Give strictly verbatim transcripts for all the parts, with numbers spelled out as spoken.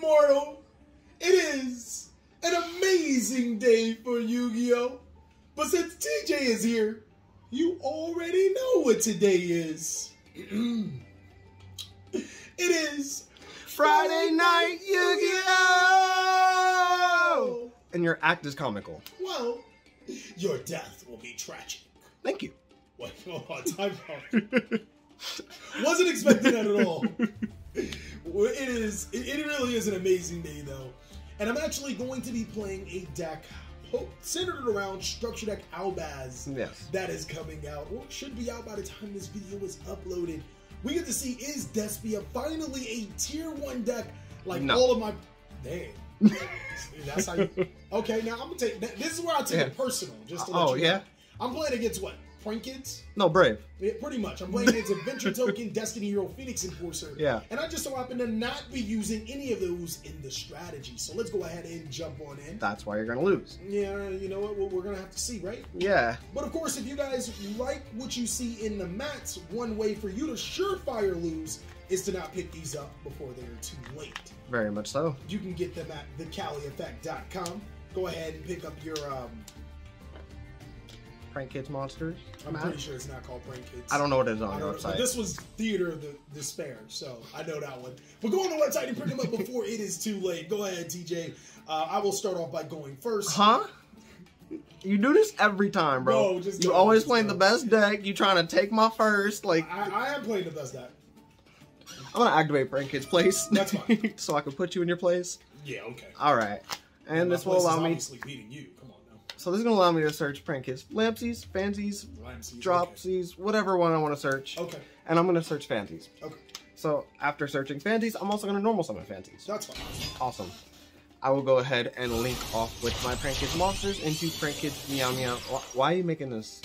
dear mortal, it is an amazing day for Yu-Gi-Oh! But since T J is here, you already know what today is. It is Friday Night Yu-Gi-Oh! And your act is comical. Well, your death will be tragic. Thank you. What? Oh, time out. Wasn't expecting that at all. It is. It really is an amazing day, though. And I'm actually going to be playing a deck centered around Structure Deck Albaz. Yes. That is coming out, or should be out by the time this video is uploaded. We get to see, is Despia finally a tier one deck like no. all of my... Dang. That's how you... Okay, now I'm going to take... This is where I take yeah. it personal, just to let oh, you know. yeah? I'm playing against what? Prank Kids? No, Brave. Yeah, pretty much. I'm playing against Adventure Token, Destiny Hero, Phoenix Enforcer. Yeah. And I just so happen to not be using any of those in the strategy. So let's go ahead and jump on in. That's why you're going to lose. Yeah, you know what? We're going to have to see, right? Yeah. But of course, if you guys like what you see in the mats, one way for you to surefire lose is to not pick these up before they're too late. Very much so. You can get them at the cali effect dot com. Go ahead and pick up your... Um, Prank Kids Monsters. I'm Matt? pretty sure it's not called Prank Kids. I don't know what it is on the website. But this was Theater of the Despair, so I know that one. But go on the website and print them up before it is too late. Go ahead, T J. Uh, I will start off by going first. Huh? You do this every time, bro. No, just you always just playing go. the best deck. You trying to take my first. Like I, I am playing the best deck. I'm gonna activate Prank Kids' place. That's fine. So I can put you in your place. Yeah. Okay. All right. And well, this will allow me. Obviously beating you. Come on. So this is going to allow me to search Prank Kids Lampsies, Fanzies, Lampsies, Dropsies, okay. whatever one I want to search. Okay. And I'm going to search Fanzies. Okay. So after searching Fanzies, I'm also going to normal summon Fanzies. That's fine. Awesome. I will go ahead and link off with my Prank Kids Monsters into Prank Kids Meow Meow. Why are you making this?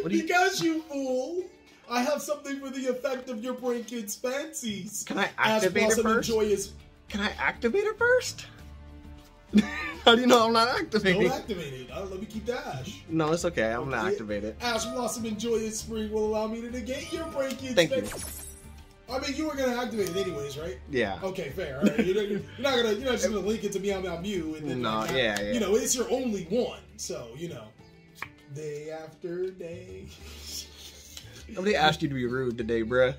What do you... Because you fool! I have something for the effect of your Prank Kids Fanzies. Can I activate it first? Joyous... Can I activate it first? How do you know I'm not activating? Don't activate it. Uh, let me keep the Ash. No, it's okay. I'm gonna activate it. Ash Blossom and Joyous Spring will allow me to negate your Prank Kids. Thank you. I mean, you were gonna activate it anyways, right? Yeah. Okay, fair. All right. You're not gonna. You're not just gonna link it to Meow Meow Mew and then. No. Like, yeah, yeah. You know, it's your only one, so you know. Day after day. Nobody asked you to be rude today, bruh.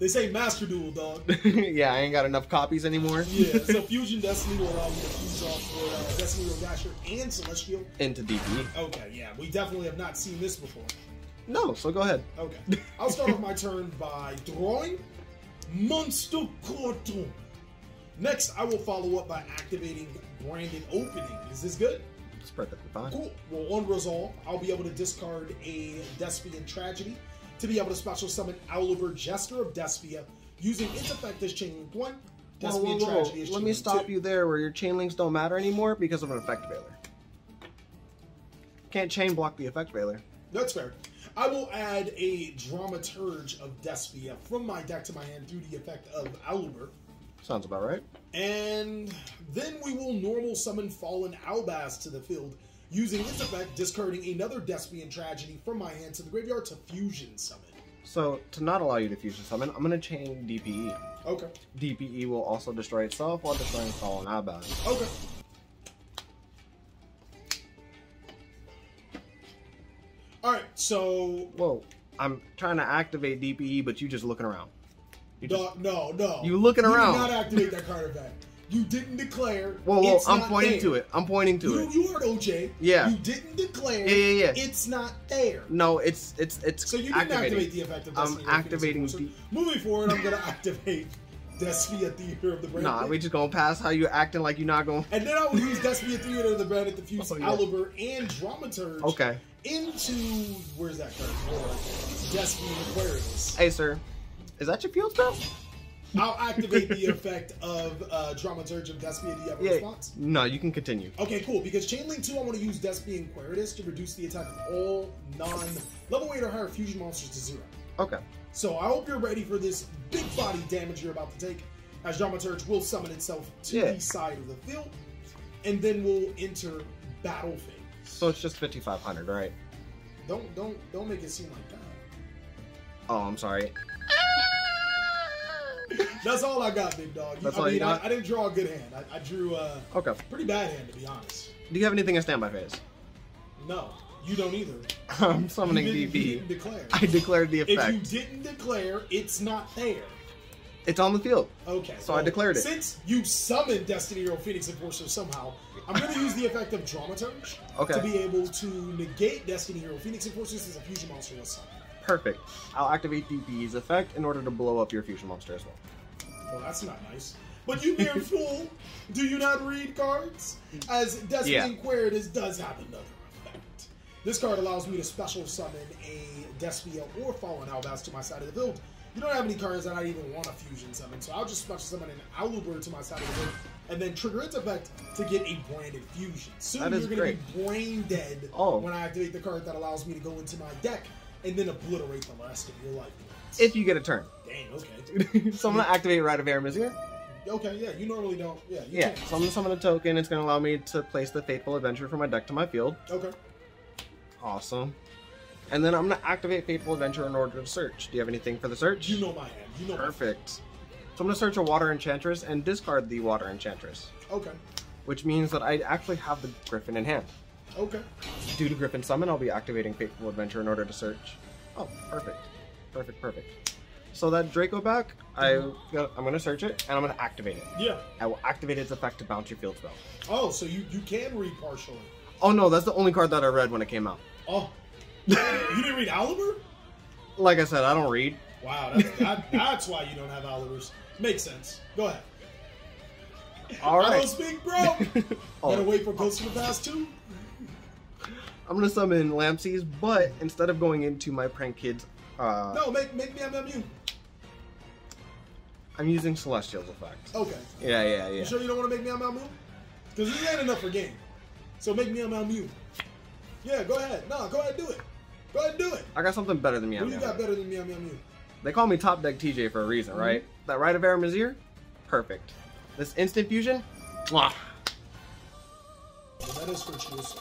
They say Master Duel, dog. Yeah, I ain't got enough copies anymore. Yeah, so Fusion Destiny will allow you to fuse off for uh, Destiny Rasher and Celestial. Into D P. Okay, yeah, we definitely have not seen this before. No, so go ahead. Okay, I'll start off my turn by drawing Monster Cartoon. Next, I will follow up by activating Branded Opening. Is this good? It's perfectly fine. Cool. Well, on resolve, I'll be able to discard a Despian Tragedy to be able to special summon Owlover, Jester of Despia, using its effect as Chainlink one, Despian whoa, whoa, whoa. Tragedy as Let Chainlink me stop two. you there where your Chainlinks don't matter anymore because of an Effect Veiler. Can't chain block the Effect Veiler. That's fair. I will add a Dramaturge of Despia from my deck to my hand through the effect of Owlover. Sounds about right. And then we will normal summon Fallen Albaz to the field, using its effect, discarding another Despian Tragedy from my hand to the graveyard to Fusion Summon. So, to not allow you to Fusion Summon, I'm going to chain D P E. Okay. D P E will also destroy itself while destroying Fallen Albaz. Okay. Alright, so... Whoa. I'm trying to activate D P E, but you just looking around. You just... No, no, no. You looking around. You did not activate that card effect. You didn't declare. Whoa, whoa! It's I'm not pointing there. to it. I'm pointing to you, it. You heard O J. Yeah. You didn't declare. Yeah, yeah, yeah. It's not there. No, it's it's it's. So you didn't activating. activate the effect of Despia. I'm activating. The... Moving forward, I'm gonna activate Despia Theater of the Brand. Nah, we just gonna pass how you acting like you're not gonna. And then I will use Despia Theater of the Brand to fuse oh, yeah. Oliver and Dramaturge. Okay. Into where's that card? Despia Aquarius. Hey, sir, is that your field spell? I'll activate the effect of uh, Dramaturge of Despia. Do you have a yeah. response? No, you can continue. Okay, cool. Because Chainlink two, I want to use Despia Inquiritus to reduce the attack of all non-level eight or higher fusion monsters to zero. Okay. So I hope you're ready for this big body damage you're about to take, as Dramaturge will summon itself to yeah. the side of the field, and then we'll enter battle phase. So it's just fifty-five hundred, right? Don't don't don't make it seem like that. Oh, I'm sorry. That's all I got, big dog. That's I all mean, you got? I, I didn't draw a good hand. I, I drew a okay. pretty bad hand, to be honest. Do you have anything in standby phase? No. You don't either. I'm summoning D P. You didn't declare. I declared the effect. If you didn't declare, it's not there. It's on the field. Okay. So well, I declared it. Since you summoned Destiny Hero Phoenix Enforcer somehow, I'm going to use the effect of Dramaturge okay. to be able to negate Destiny Hero Phoenix Enforcer since a fusion monster was summoned. Perfect. I'll activate D P's effect in order to blow up your fusion monster as well. Well, that's not nice. But you mere fool, do you not read cards? As Destiny yeah. Inquiritus does have another effect. This card allows me to special summon a Despia or Fallen Albaz to my side of the field. You don't have any cards that I even want a fusion summon, so I'll just special summon an Alubird to my side of the field and then trigger its effect to get a branded fusion. Soon you're going to be brain dead oh. when I activate the card that allows me to go into my deck and then obliterate the rest of your life points. If you get a turn. Dang, okay. So I'm going to activate Rite of Aramesir. Okay, yeah, you normally don't. Yeah, you yeah. Can. So I'm going to summon a token. It's going to allow me to place the Fateful Adventure from my deck to my field. Okay. Awesome. And then I'm going to activate Fateful Adventure in order to search. Do you have anything for the search? You know my hand. You know Perfect. My hand. So I'm going to search a Water Enchantress and discard the Water Enchantress. Okay. Which means that I actually have the Griffin in hand. Okay. Due to Griffin Summon, I'll be activating Fateful Adventure in order to search. Oh, perfect. Perfect, perfect. So that Draco Back, mm-hmm. I, I'm going to search it, and I'm going to activate it. Yeah. I will activate its effect to bounce your field spell. Oh, so you, you can read partially. Oh, no, that's the only card that I read when it came out. Oh. You didn't read Oliver? Like I said, I don't read. Wow, that's, that, that's why you don't have Olivers. Makes sense. Go ahead. All right. I don't speak, bro. oh. Gotta wait for Ghost of the Past two? I'm gonna summon Lampsies, but instead of going into my Prank Kids, uh, no, make make me M M U. I'm using Celestial's effect. Okay. Yeah, yeah, yeah. You sure you don't want to make me M M U? Because we had enough for game. So make me M M U. Yeah, go ahead. No, go ahead, do it. Go ahead, do it. I got something better than me. Who you got better than me? M M U? They call me Top Deck T J for a reason, mm-hmm. right? That Rite of Aramesir, perfect. This instant fusion, mwah. That is virtuoso.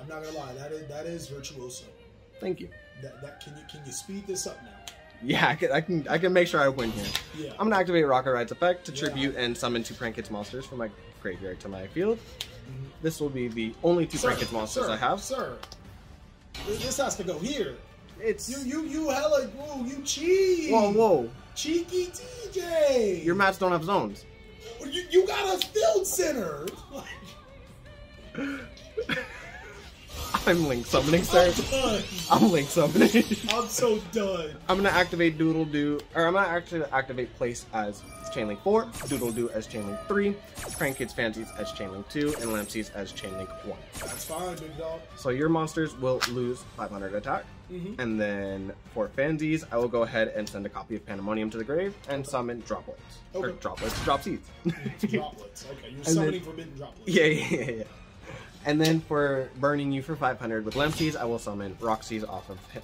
I'm not gonna lie, that is that is virtuoso. Thank you. That, that can you can you speed this up now? Yeah, I can I can I can make sure I win here. Yeah. I'm gonna activate Rocket Ride's effect to yeah. tribute and summon two Prank Kids monsters from my graveyard to my field. Mm-hmm. This will be the only two sir, Prank Kids monsters sir, I have. Sir, this has to go here. It's you you you hella whoa you cheat. Whoa whoa cheeky T J. Your mats don't have zones. You you got a field center. I'm Link Summoning, sir. I'm done. I'm Link Summoning. I'm so done. I'm gonna activate Doodle-Doo, or I'm gonna actually activate Place as Chainlink four, Doodle-Doo as Chainlink three, Prank Kids Fanzies as Chainlink two, and Lampsies as Chainlink one. That's fine, big dog. So your monsters will lose five hundred attack, mm-hmm. and then for Fanzies, I will go ahead and send a copy of Pandemonium to the grave and okay. summon droplets, okay. or droplets, dropsies. Droplets. Okay, you're and summoning then, forbidden droplets. Yeah, yeah, yeah. yeah. And then for burning you for five hundred with Lampsies, I will summon Roxy's off of him,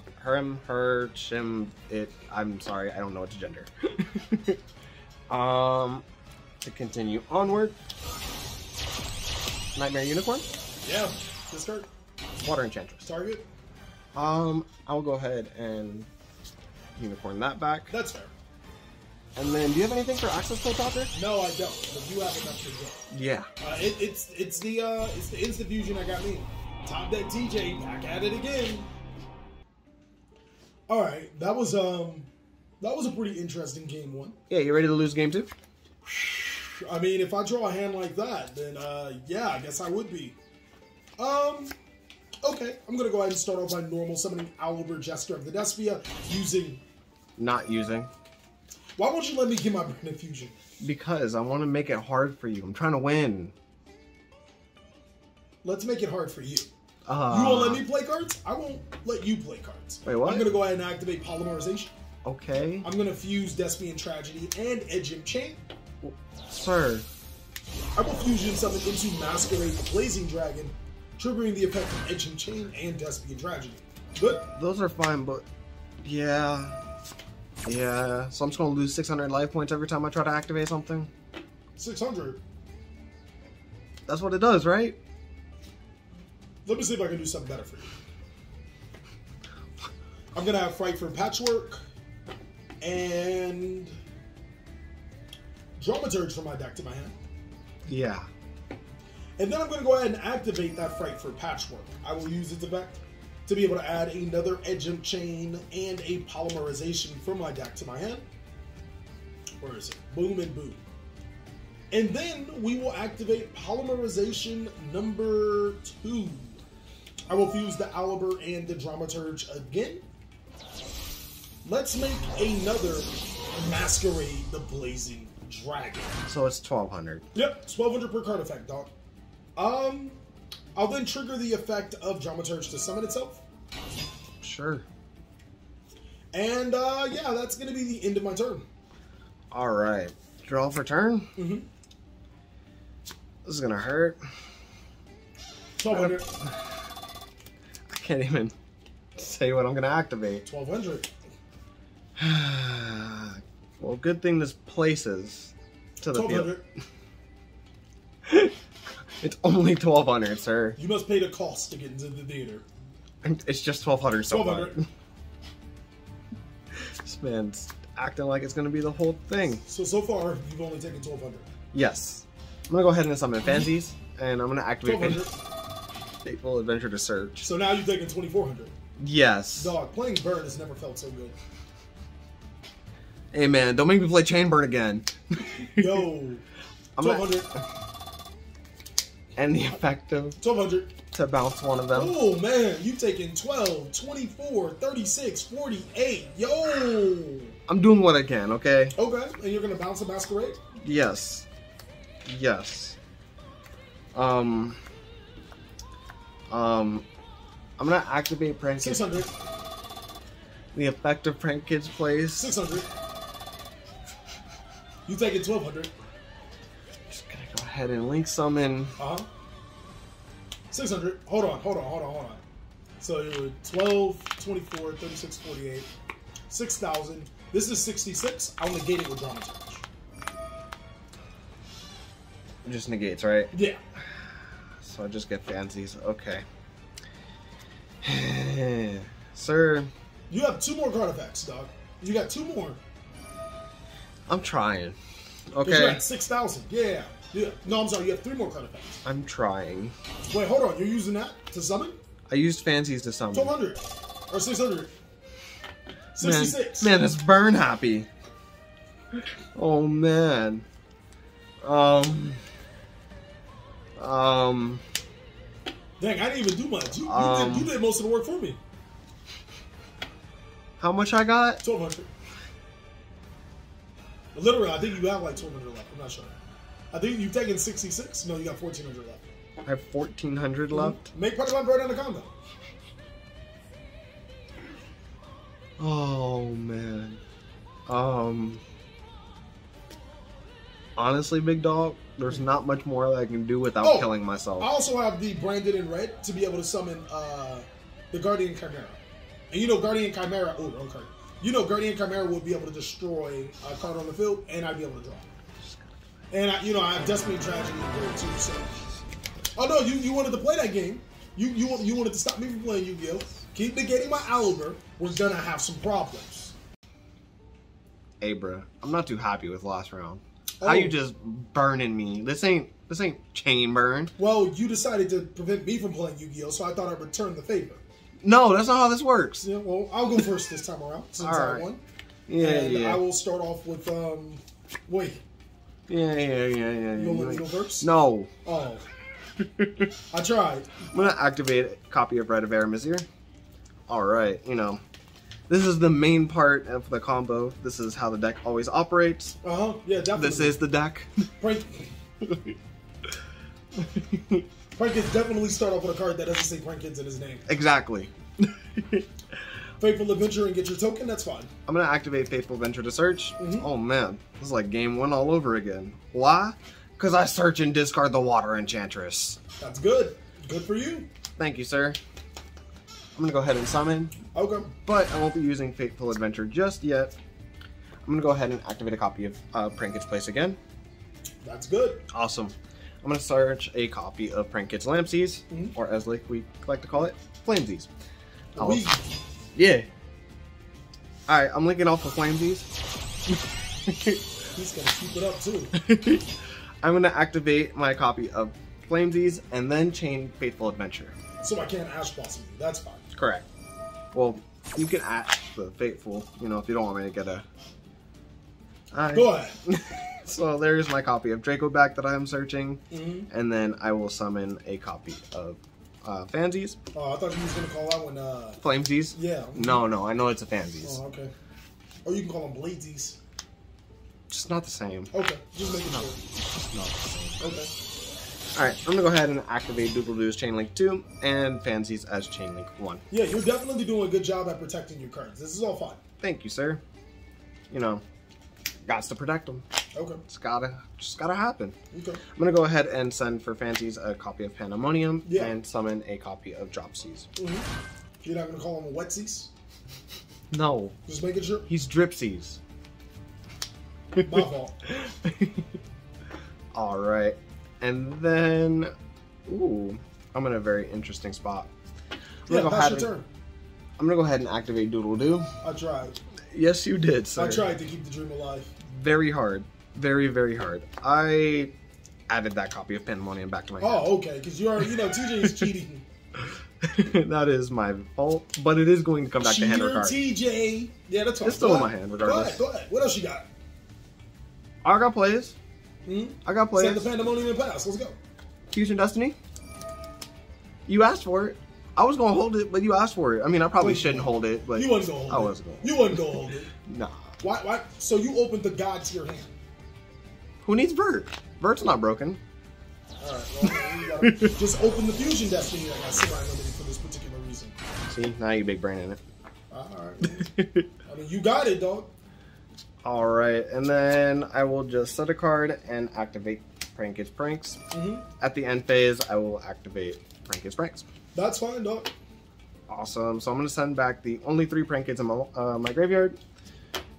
her, shim, it. I'm sorry, I don't know its gender. um, to continue onward, Nightmare Unicorn. Yeah, this card. Water Enchantress. Target. Um, I will go ahead and unicorn that back. That's fair. And then, do you have anything for access code topper? No, I don't. But you have enough to go. Yeah. Uh, it, it's it's the uh, it's the instant fusion I got me. Top Deck T J back at it again. All right, that was um, that was a pretty interesting game one. Yeah, you ready to lose game two? I mean, if I draw a hand like that, then uh, yeah, I guess I would be. Um. Okay, I'm gonna go ahead and start off by normal summoning Owlbear Jester of the Despia using. Not using. Why won't you let me get my branded fusion? Because I want to make it hard for you. I'm trying to win. Let's make it hard for you. Uh, you won't let me play cards? I won't let you play cards. Wait, what? I'm going to go ahead and activate Polymerization. Okay. I'm going to fuse Despian Tragedy and Edge Imp Chain. Well, sir. I will fusion summon into Masquerade the Blazing Dragon, triggering the effect of Edge Imp Chain and Despian Tragedy. Good? Those are fine, but yeah... Yeah, so I'm just going to lose six hundred life points every time I try to activate something. six hundred? That's what it does, right? Let me see if I can do something better for you. I'm going to have Frightfur Patchwork, and Dramaturge from my deck to my hand. Yeah. And then I'm going to go ahead and activate that Frightfur Patchwork. I will use its effect to be able to add another Edge Imp Chain and a Polymerization from my deck to my hand. Where is it? Boom and boom. And then we will activate Polymerization number two. I will fuse the Alibur and the Dramaturge again. Let's make another Masquerade the Blazing Dragon. So it's twelve hundred. Yep, twelve hundred per card effect, dog. Um, I'll then trigger the effect of Dramaturge to summon itself. Sure. And uh, yeah, that's going to be the end of my turn. All right. Draw for turn. Mm-hmm. This is going to hurt. twelve hundred. I can't even say what I'm going to activate. twelve hundred. Well, good thing this places to the field. It's only twelve hundred, sir. You must pay the cost to get into the theater. It's just twelve hundred so far. This man's acting like it's going to be the whole thing. So, so far, you've only taken twelve hundred. Yes. I'm going to go ahead and summon Fanzies, and I'm going to activate Fateful Adventure to search. So now you've taken twenty-four hundred. Yes. Dog, playing Burn has never felt so good. Hey, man, don't make me play Chain Burn again. Yo. twelve hundred. And the effective twelve hundred to bounce one of them. Oh, man, you've taken twelve, twenty-four, thirty-six, forty-eight. Yo. I'm doing what I can, okay? Okay, and you're going to bounce a Masquerade? Yes. Yes. Um. Um. I'm going to activate Prank Kids. six hundred. The effect of Prank Kids plays. six hundred. You take it twelve hundred. Just going to go ahead and link summon. Uh-huh. six hundred. Hold on, hold on, hold on, hold on. So it was twelve, twenty-four, thirty-six, forty-eight. six thousand. This is sixty-six. I'll negate it with Dramaturge. It just negates, right? Yeah. So I just get Fanzies. Okay. Sir. You have two more card effects, dog. You got two more. I'm trying. Okay. You're at six thousand. Yeah. Yeah. No, I'm sorry. You have three more card effects. I'm trying. Wait, hold on. You're using that to summon? I used Fanzies to summon. twelve hundred. Or six hundred. sixty-six. Man, man, this burn happy. Oh, man. Um. Um. Dang, I didn't even do much. You, um, you, did, you did most of the work for me. How much I got? twelve hundred. Literally, I think you have like twelve hundred left. I'm not sure. I think you've taken sixty-six. No, you got fourteen hundred left. I have fourteen hundred mm-hmm. left? Make part of my bird in the combo. Oh, man. Um. Honestly, big dog, there's not much more that I can do without oh, killing myself. I also have the Branded in Red to be able to summon uh, the Guardian Chimera. And you know Guardian Chimera... Oh, okay. You know Guardian Chimera would be able to destroy a card on the field, and I'd be able to draw. And, I, you know, I have Despian Tragedy there, too, so... Oh, no, you, you wanted to play that game. You, you, you wanted to stop me from playing Yu-Gi-Oh! Keep negating my Alibur, we're gonna have some problems. Hey, bro, I'm not too happy with last round. Oh. How you just burning me? This ain't this ain't Chain Burn. Well, you decided to prevent me from playing Yu-Gi-Oh, so I thought I'd return the favor. No, that's not how this works. Yeah, well, I'll go first this time around since right. I won. Yeah, and yeah. I will start off with um, wait. Yeah, yeah, yeah, yeah. yeah you want to go first? No. Oh, I tried. I'm gonna activate a copy of Rite of Aramesir. All right, you know, this is the main part of the combo. This is how the deck always operates. Uh huh. Yeah, definitely. This is the deck. Prank. Prank Kids definitely start off with a card that doesn't say Prank Kids in his name. Exactly. Fateful Adventure and get your token. That's fine. I'm gonna activate Fateful Adventure to search. Mm-hmm. Oh man, this is like game one all over again. Why? Because I search and discard the Water Enchantress. That's good. Good for you. Thank you, sir. I'm going to go ahead and summon. Okay. But I won't be using Fateful Adventure just yet. I'm going to go ahead and activate a copy of uh, Prank Kids Place again. That's good. Awesome. I'm going to search a copy of Prank Kids Lampsies, mm-hmm. or as like we like to call it, Flamesies. We... Yeah. Alright, I'm linking off the Flamesies. He's gonna keep it up too. I'm gonna activate my copy of Flamesies and then chain Fateful Adventure. So I can't Ash Blossom you, that's fine. Correct. Well, you can Ash the Fateful, you know, if you don't want me to get a... Alright. Go ahead. So there's my copy of Draco Back that I'm searching, mm-hmm. and then I will summon a copy of uh, Fanzies. Oh, I thought you was gonna call that one uh... Flamesies? Yeah. No, no, I know it's a Fanzies. Oh, okay. Or you can call them Bladesies. Just not the same. Okay, just make it not, sure. Not the same. Okay. Alright, I'm gonna go ahead and activate Doodle-Doo's Chainlink two and Fanzies as Chainlink one. Yeah, you're definitely doing a good job at protecting your cards. This is all fine. Thank you, sir. You know, gots to protect them. Okay. It's gotta, just gotta happen. Okay. I'm gonna go ahead and send for Fanzies a copy of Pandemonium yeah. and summon a copy of Dropsies. Mm-hmm. You're not gonna call them Wetsies? No. Just making sure? He's Dripsies. My fault. Alright. And then... Ooh. I'm in a very interesting spot. I'm yeah, pass your turn. I'm going to go ahead and activate Doodle-Doo. I tried. Yes, you did, sir. I tried to keep the dream alive. Very hard. Very, very hard. I added that copy of Pandemonium back to my hand. Oh, okay. Because you are, you know, T J is cheating. That is my fault. But it is going to come back Cheater to hand regardless. T J! Yeah, that's all. It's still in my hand regardless. Go ahead, go ahead. What else you got? I got plays. Mm-hmm. I got plays. Send the Pandemonium and pass. Let's go. Fusion Destiny. You asked for it. I was gonna hold it, but you asked for it. I mean, I probably Wait, shouldn't hold it, but you wasn't gonna hold I it. I wasn't. Gonna hold you wasn't gonna hold it. Nah. Why? Why? So you opened the god to your hand. Who needs Vert? Vert's not broken. All right. Well, you gotta just open the Fusion Destiny. I got somebody for this particular reason. See, now you big brain in it. All right. I mean, you got it, dog. Alright, and then I will just set a card and activate Prank Kids Pranks. Mm-hmm. At the end phase, I will activate Prank Kids Pranks. That's fine, dog. Awesome. So I'm going to send back the only three Prank Kids in my, uh, my graveyard.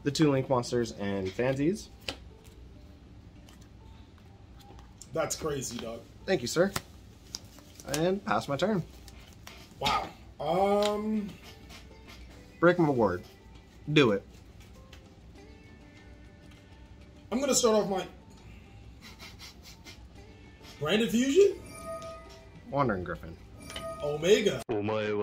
The two Link Monsters and Fanzies. That's crazy, dog. Thank you, sir. And pass my turn. Wow. Um... Break my word. Do it. I'm gonna start off my Branded Fusion, Wandering Griffin, Omega. Nani? Do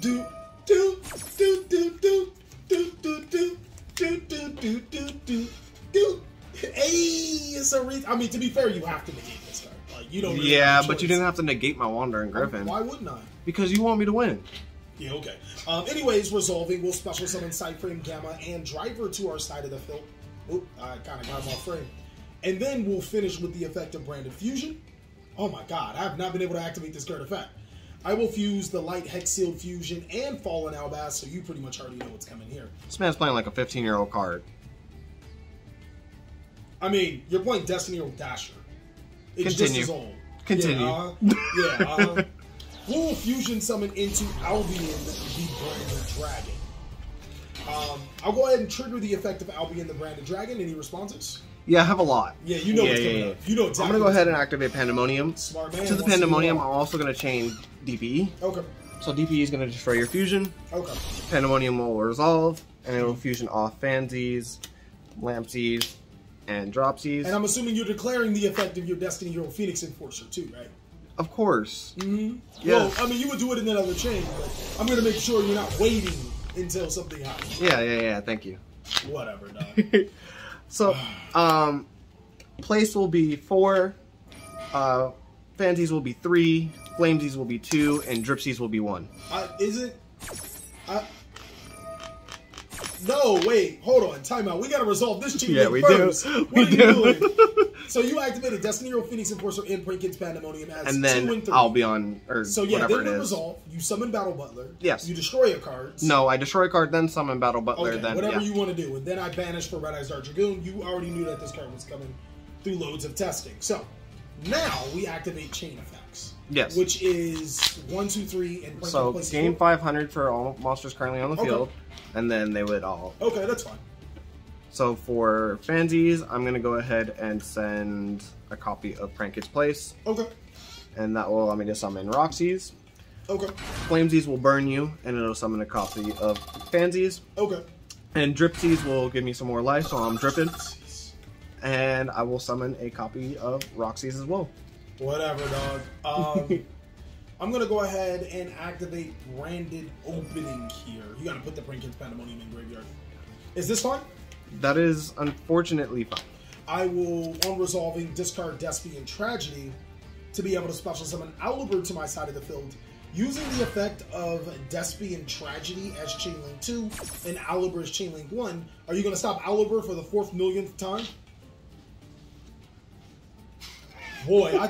do do do do do do do do do do do do. Hey, it's a reason. I mean, to be fair, you have to negate this card. Like you don't. Really yeah, have but you didn't have to negate my Wandering Griffin. Um, why wouldn't I? Because you want me to win. Yeah, okay. Um, anyways, resolving, we'll special summon Sideframe Gamma and Driver to our side of the field. Oop, I kind of got him off frame. And then we'll finish with the effect of Branded Fusion. Oh my god, I have not been able to activate this card effect. I will fuse the Light Hex Sealed Fusion and Fallen Albaz, so you pretty much already know what's coming here. This man's playing like a fifteen-year-old card. I mean, you're playing Destiny or Dasher. It's Continue. just as old. Continue. Yeah, uh, yeah, uh, We'll fusion summon into Albion, the Branded Dragon. Um, I'll go ahead and trigger the effect of Albion, the Branded Dragon. Any responses? Yeah, I have a lot. Yeah, you know yeah, what's yeah, coming yeah. up. You know exactly. I'm going to go ahead and activate Pandemonium. Smart man. To the Pandemonium, I'm also going to chain D P E. Okay. So D P E is going to destroy your fusion. Okay. Pandemonium will resolve, and it will fusion off Fanzies, Lampsies, and Dropsies. And I'm assuming you're declaring the effect of your Destiny Hero Phoenix Enforcer too, right? Of course. Mm-hmm. Yes. Well, I mean, you would do it in another chain, but I'm going to make sure you're not waiting until something happens. Yeah, yeah, yeah. Thank you. Whatever, dog. So, um, place will be four, uh, Fanzies will be three, Flamesies will be two, and Dripsies will be one. Uh, is it? I... No, wait. Hold on. Time out. We got to resolve this chain yeah, we first. Do. What we are do. you doing? So you activated Destiny Hero Phoenix Enforcer and Prank Kids Pandemonium as and then two and three. Albion or so yeah, whatever it is. So yeah, then you resolve. You summon Battle Butler. Yes. You destroy a card. No, I destroy a card, then summon Battle Butler. Okay, then whatever yeah. you want to do, and then I banish for Red Eyes Dark Dragoon. You already knew that this card was coming through loads of testing. So now we activate Chain Effects. Yes. Which is one, two, three, and Prank so Kids game five hundred for all monsters currently on the okay. field, and then they would all. Okay, that's fine. So for Fanzies, I'm going to go ahead and send a copy of Prank Kids Place. Okay. And that will allow me to summon Roxies. Okay. Flamesies will burn you, and it'll summon a copy of Fanzies. Okay. And Dripsies will give me some more life, so I'm dripping. And I will summon a copy of Roxy's as well. Whatever, dog. Um, I'm going to go ahead and activate Branded Opening here. You got to put the Prank Kids Pandemonium in graveyard. Is this fine? That is unfortunately fine. I will, on resolving, discard Despian Tragedy to be able to special summon Outlander to my side of the field. Using the effect of Despian Tragedy as Chainlink two and Alibur as Chainlink one, are you going to stop Alibur for the fourth millionth time? Boy, I...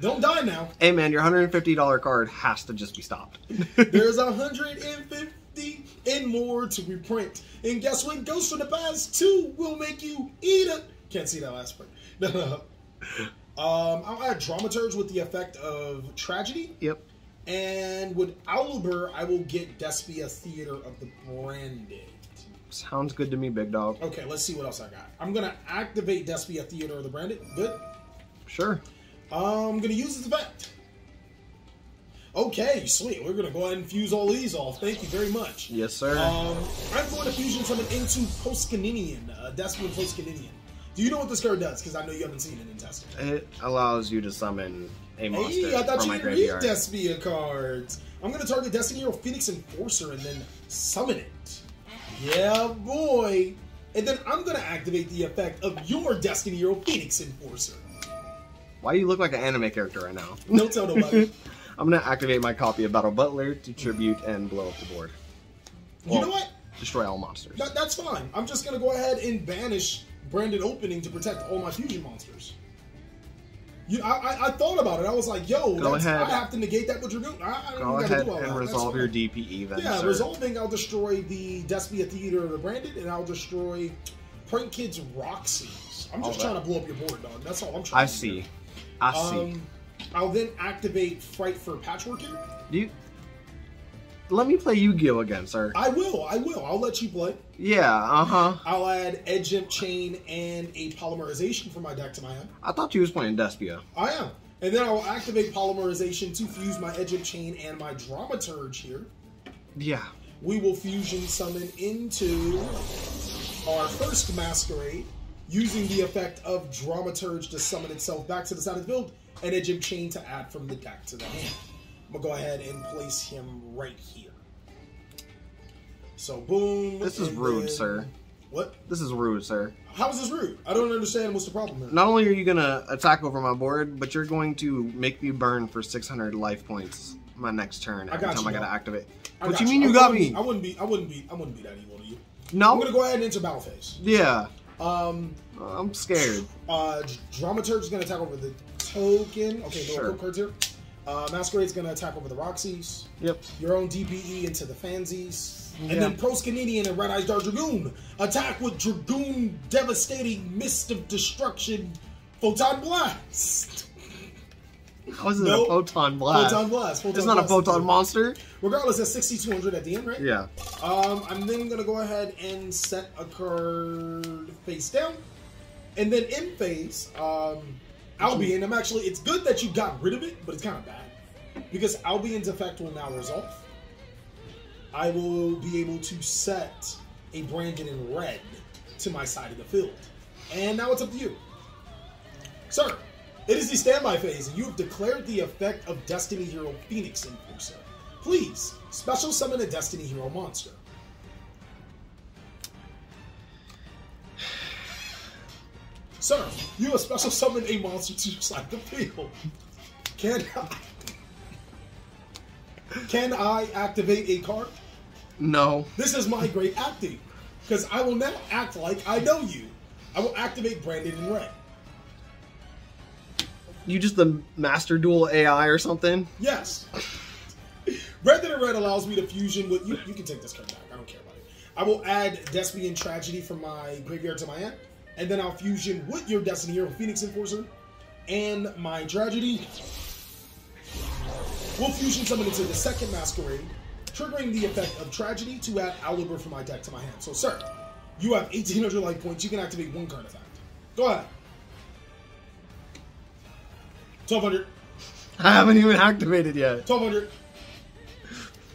Don't die now. Hey man, your one hundred fifty dollar card has to just be stopped. There's one hundred fifty and more to reprint. And guess what? Ghost of the Past two will make you eat it. Can't see that last part. No, no. Um, I'll add Dramaturge with the effect of Tragedy. Yep. And with Owlber, I will get Despia Theater of the Branded. Sounds good to me, big dog. Okay, let's see what else I got. I'm going to activate Despia Theater of the Branded. Good? Sure. Um, I'm going to use this effect. Okay, sweet. We're going to go ahead and fuse all these off. Thank you very much. Yes, sir. Um, I'm going to fusion summon into Poskaninian, uh, Despia Poskaninian. Do you know what this card does? Because I know you haven't seen it in testing. It allows you to summon a monster. Hey, I thought from you didn't read Despia cards. I'm going to target Destiny Hero Phoenix Enforcer and then summon it. Yeah, boy. And then I'm going to activate the effect of your Destiny Hero Phoenix Enforcer. Why do you look like an anime character right now? Don't tell nobody. I'm going to activate my copy of Battle Butler to tribute and blow up the board. Well, you know what? Destroy all monsters. That, that's fine. I'm just going to go ahead and banish Branded Opening to protect all my fusion monsters. You, I, I, I thought about it. I was like, "Yo, go ahead. I have to negate that what you're doing." I, I go ahead do all and that. Resolve that's your D P E. Then, yeah, sir. Resolving, I'll destroy the Despia Theater of the Branded, and I'll destroy Prank Kids Dropsies. I'm just all trying that. to blow up your board, dog. That's all I'm trying. I to see. Do. I um, see. I'll then activate Frightfur Patchwork here. Do you? Let me play Yu-Gi-Oh again, sir. I will, I will. I'll let you play. Yeah, uh-huh. I'll add Edge Imp Chain and a Polymerization for my deck to my hand. I thought you was playing Despia. I am. And then I'll activate Polymerization to fuse my Edge Imp Chain and my Dramaturge here. Yeah. We will Fusion Summon into our first Masquerade, using the effect of Dramaturge to summon itself back to the side of the field, and Edge Imp Chain to add from the deck to the hand. I'm going to go ahead and place him right here. So, boom. This is rude, then... sir. What? This is rude, sir. How is this rude? I don't understand what's the problem here. Not only are you going to attack over my board, but you're going to make me burn for six hundred life points my next turn every I got time you, I got to activate. I what do you mean you, you got me? I wouldn't be I wouldn't be I wouldn't be that evil to you. No. I'm going to go ahead and enter battle phase. Yeah. Um I'm scared. Uh Dramaturge is going to attack over the token. Okay, there are no cards here. Uh, Masquerade's going to attack over the Roxies. Yep. Your own D P E into the Fanzies. Yeah. And then Proskaninian and Red-Eyes Dark Dragoon attack with Dragoon Devastating Mist of Destruction Photon Blast. How is it nope. a Photon Blast? Photon Blast. Photon it's not blast a Photon Monster. Regardless, that's sixty-two hundred at the end, right? Yeah. Um, I'm then going to go ahead and set a card face down. And then in phase... Um, Albion, I'm actually, it's good that you got rid of it, but it's kind of bad. Because Albion's effect will now resolve. I will be able to set a Branded in Red to my side of the field. And now it's up to you. Sir, it is the standby phase, and you have declared the effect of Destiny Hero Phoenix Enforcer. Please, special summon a Destiny Hero monster. Sir, you have special summoned a monster to your side of the field. Can I, can I activate a card? No. This is my great acting, because I will now act like I know you. I will activate Branded in Red. You just the Master Duel A I or something? Yes. Branded in Red allows me to fusion with you. You can take this card back. I don't care about it. I will add Despian Tragedy from my graveyard to my hand. And then I'll fusion with your Destiny Hero Phoenix Enforcer and my Tragedy. We'll fusion summon into the second Masquerade, triggering the effect of Tragedy to add Alibur from my deck to my hand. So, sir, you have eighteen hundred life points. You can activate one card effect. Go ahead. twelve hundred. I haven't even activated yet. twelve hundred.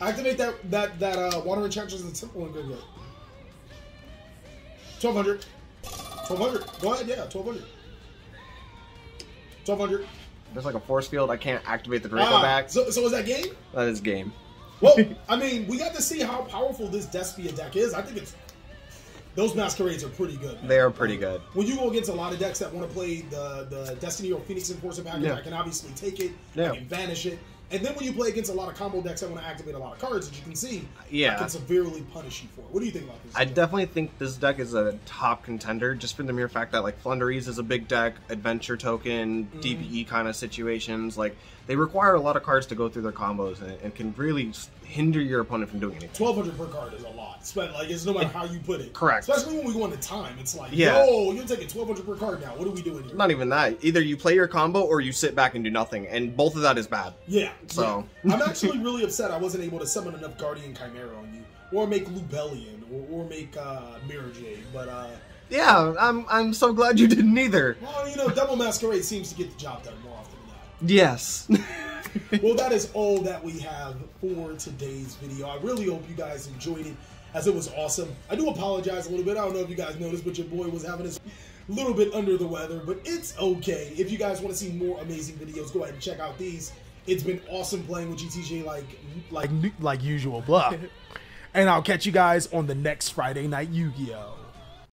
Activate that that that uh, Water Enchantress and Simple and good yet. Twelve hundred. Twelve hundred. Go ahead, yeah. Twelve hundred. Twelve hundred. There's like a force field. I can't activate the Draco ah, Back. So, so is that game? That is game. Well, I mean, we got to see how powerful this Despia deck is. I think it's those Masquerades are pretty good. Man. They are pretty good. When you go against a lot of decks that want to play the the Destiny or Phoenix Enforcer package, yeah. I can obviously take it. Yeah. I can vanish it. And then when you play against a lot of combo decks that want to activate a lot of cards, as you can see, yeah. I can severely punish you for it. What do you think about this? I deck? definitely think this deck is a top contender, just for the mere fact that like Flunderies is a big deck, Adventure Token, mm-hmm. D P E kind of situations. Like they require a lot of cards to go through their combos, and, and can really hinder your opponent from doing anything. Twelve hundred per card is a lot. Spend like it's no matter how you put it. Correct. Especially when we go into time, it's like, yeah. yo, you're taking twelve hundred per card now. What are we doing here? Not even that. Either you play your combo or you sit back and do nothing, and both of that is bad. Yeah. So yeah. I'm actually really upset I wasn't able to summon enough Guardian Chimera on you, or make Lubellian, or, or make uh, Mirror Jade. But uh, yeah, I'm I'm so glad you didn't either. Well, you know, Double Masquerade seems to get the job done more often than that. Yes. Well, that is all that we have for today's video. I really hope you guys enjoyed it, as it was awesome. I do apologize a little bit. I don't know if you guys noticed, but your boy was having his little bit under the weather, but it's okay. If you guys want to see more amazing videos, go ahead and check out these. It's been awesome playing with you, T J, like like like, like usual, blah. And I'll catch you guys on the next Friday Night Yu-Gi-Oh!